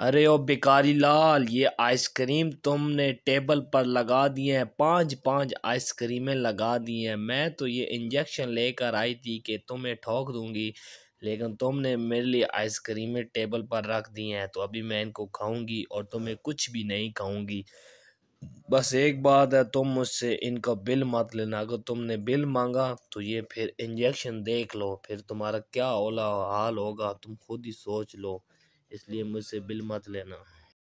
अरे ओ भिखारी लाल, ये आइसक्रीम तुमने टेबल पर लगा दिए हैं, 5-5 आइसक्रीमें लगा दी हैं। मैं तो ये इंजेक्शन लेकर आई थी कि तुम्हें ठोक दूंगी, लेकिन तुमने मेरे लिए आइसक्रीमें टेबल पर रख दी हैं, तो अभी मैं इनको खाऊंगी और तुम्हें कुछ भी नहीं खाऊंगी। बस एक बात है, तुम मुझसे इनका बिल मत लेना। अगर तुमने बिल मांगा तो ये फिर इंजेक्शन देख लो, फिर तुम्हारा क्या हाल होगा तुम खुद ही सोच लो, इसलिए मुझसे बिल मत लेना।